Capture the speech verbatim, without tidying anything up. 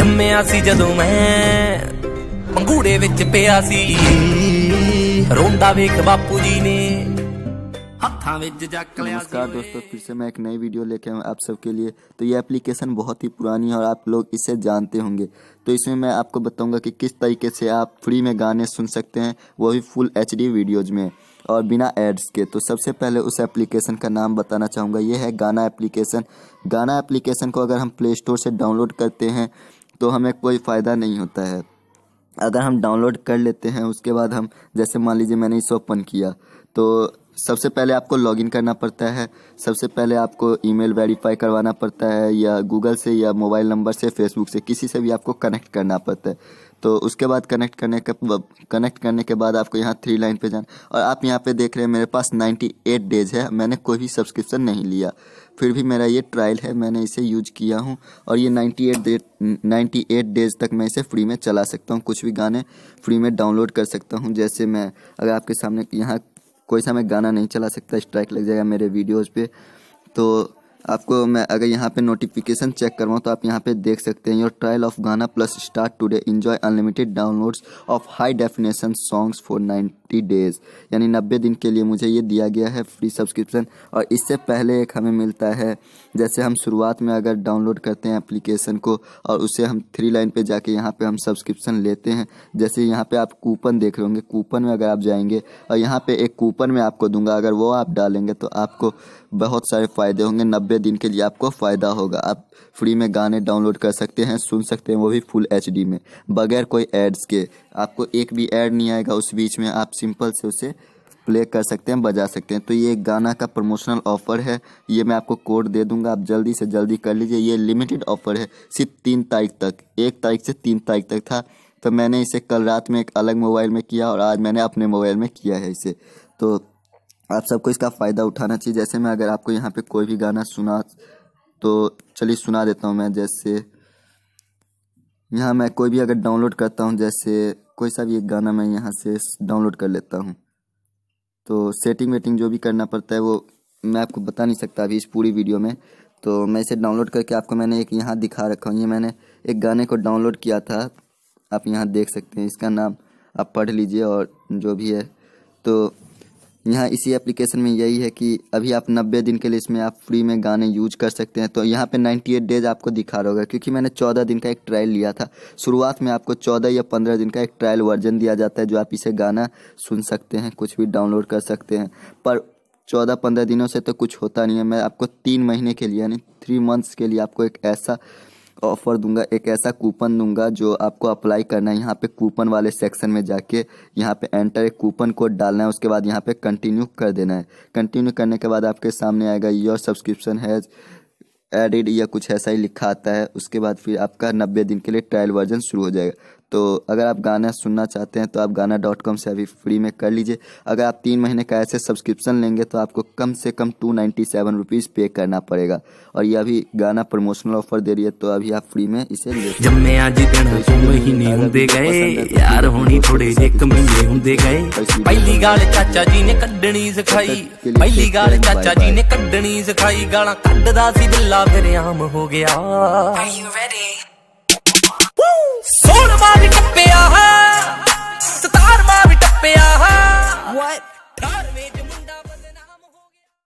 जम्मिया सी जदों मैं पंघूड़े विच पिया सी, रोंदा वेख बापू जी ने हत्था विच जक लिया। नमस्कार दोस्तों, फिर से मैं एक नई वीडियो लेके आऊँ आप सबके लिए। तो ये एप्लीकेशन बहुत ही पुरानी है और आप लोग इसे जानते होंगे। तो इसमें मैं आपको बताऊंगा कि किस तरीके से आप फ्री में गाने सुन सकते हैं, वो भी फुल एच डी वीडियोज़ में और बिना एड्स के। तो सबसे पहले उस एप्लीकेशन का नाम बताना चाहूँगा, ये है गाना एप्लीकेशन। गाना एप्लीकेशन को अगर हम प्ले स्टोर से डाउनलोड करते हैं तो हमें कोई फ़ायदा नहीं होता है। अगर हम डाउनलोड कर लेते हैं उसके बाद हम, जैसे मान लीजिए मैंने इसे ओपन किया, तो सबसे पहले आपको लॉगिन करना पड़ता है। सबसे पहले आपको ईमेल वेरीफाई करवाना पड़ता है, या गूगल से, या मोबाइल नंबर से, फेसबुक से, किसी से भी आपको कनेक्ट करना पड़ता है। तो उसके बाद कनेक्ट करने के कनेक्ट करने के बाद आपको यहाँ थ्री लाइन पे जाना। और आप यहाँ पे देख रहे हैं मेरे पास अट्ठानवे डेज़ है, मैंने कोई भी सब्सक्रिप्शन नहीं लिया, फिर भी मेरा ये ट्रायल है, मैंने इसे यूज किया हूँ। और ये अट्ठानवे डेज़ तक मैं इसे फ्री में चला सकता हूँ, कुछ भी गाने फ्री में डाउनलोड कर सकता हूँ। जैसे मैं, अगर आपके सामने यहाँ कोई सा मैं गाना नहीं चला सकता, स्ट्राइक लग जाएगा मेरे वीडियोस पे। तो आपको मैं अगर यहाँ पे नोटिफिकेशन चेक करवाऊँ तो आप यहाँ पे देख सकते हैं, your trial of Gaana plus start today, enjoy unlimited downloads of high definition songs for ninety days, यानी नब्बे दिन के लिए मुझे ये दिया गया है फ्री सब्सक्रिप्शन। और इससे पहले एक हमें मिलता है, जैसे हम शुरुआत में अगर डाउनलोड करते हैं एप्लीकेशन को और उसे हम थ्री लाइन पे जाके यहाँ पे हम सब्सक्रिप्शन लेते हैं। जैसे यहाँ पे आप कूपन देख रहे होंगे, कूपन में अगर आप जाएंगे और यहाँ पे एक कूपन में आपको दूंगा, अगर वो आप डालेंगे तो आपको बहुत सारे फ़ायदे होंगे। नब्बे दिन के लिए आपको फ़ायदा होगा, आप फ्री में गाने डाउनलोड कर सकते हैं, सुन सकते हैं, वो भी फुल एच डी में, बगैर कोई एड्स के। आपको एक भी एड नहीं आएगा उस बीच में, आप सिंपल से उसे प्ले कर सकते हैं, बजा सकते हैं। तो ये गाना का प्रमोशनल ऑफ़र है, ये मैं आपको कोड दे दूंगा, आप जल्दी से जल्दी कर लीजिए। ये लिमिटेड ऑफ़र है, सिर्फ तीन तारीख तक, एक तारीख से तीन तारीख तक था। तो मैंने इसे कल रात में एक अलग मोबाइल में किया और आज मैंने अपने मोबाइल में किया है इसे। तो आप सबको इसका फ़ायदा उठाना चाहिए। जैसे मैं अगर आपको यहाँ पर कोई भी गाना सुना, तो चलिए सुना देता हूँ मैं। जैसे यहाँ मैं कोई भी अगर डाउनलोड करता हूँ, जैसे कोई सा भी एक गाना मैं यहाँ से डाउनलोड कर लेता हूँ, तो सेटिंग वेटिंग जो भी करना पड़ता है वो मैं आपको बता नहीं सकता अभी इस पूरी वीडियो में। तो मैं इसे डाउनलोड करके आपको, मैंने एक यहाँ दिखा रखा हूँ, ये मैंने एक गाने को डाउनलोड किया था, आप यहाँ देख सकते हैं, इसका नाम आप पढ़ लीजिए और जो भी है। तो यहाँ इसी एप्लीकेशन में यही है कि अभी आप नब्बे दिन के लिए इसमें आप फ्री में गाने यूज कर सकते हैं। तो यहाँ पे अट्ठानवे डेज़ आपको दिखा रहा होगा, क्योंकि मैंने चौदह दिन का एक ट्रायल लिया था। शुरुआत में आपको चौदह या पंद्रह दिन का एक ट्रायल वर्जन दिया जाता है, जो आप इसे गाना सुन सकते हैं, कुछ भी डाउनलोड कर सकते हैं। पर चौदह पंद्रह दिनों से तो कुछ होता नहीं है। मैं आपको तीन महीने के लिए, यानी थ्री मंथ्स के लिए आपको एक ऐसा ऑफ़र दूंगा, एक ऐसा कूपन दूंगा जो आपको अप्लाई करना है। यहाँ पे कूपन वाले सेक्शन में जाके यहाँ पे एंटर एक कूपन कोड डालना है, उसके बाद यहाँ पे कंटिन्यू कर देना है। कंटिन्यू करने के बाद आपके सामने आएगा योर सब्सक्रिप्शन हैज़ एडिड, या कुछ ऐसा ही लिखा आता है। उसके बाद फिर आपका नब्बे दिन के लिए ट्रायल वर्जन शुरू हो जाएगा। तो अगर आप गाना सुनना चाहते हैं तो आप गाना डॉट कॉम से अभी फ्री में कर लीजिए। अगर आप तीन महीने का ऐसे सब्सक्रिप्शन लेंगे तो आपको कम से कम two ninety seven rupees pay करना पड़ेगा। और ये अभी गाना प्रमोशनल ऑफर दे रही है, तो अभी आप फ्री में इसे ले। जब मैं आज महीने होंदे गए यार, होनी थोड़े जे कमीने होंदे गए। पहली गाल चाचा जी ने कड्डनी सिखाई, पहली गाल चाचा जी ने कड्डनी सिखाई, गाला कड्डदा सी दिल्ला फिर आम हो गया। सोन मावी टप्पया है, सितार मावी टप्पया है।